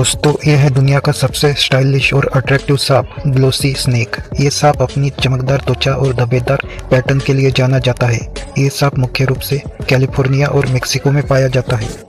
दोस्तों ये है दुनिया का सबसे स्टाइलिश और अट्रैक्टिव सांप ग्लोसी स्नेक। ये सांप अपनी चमकदार त्वचा और धब्बेदार पैटर्न के लिए जाना जाता है। ये सांप मुख्य रूप से कैलिफोर्निया और मेक्सिको में पाया जाता है।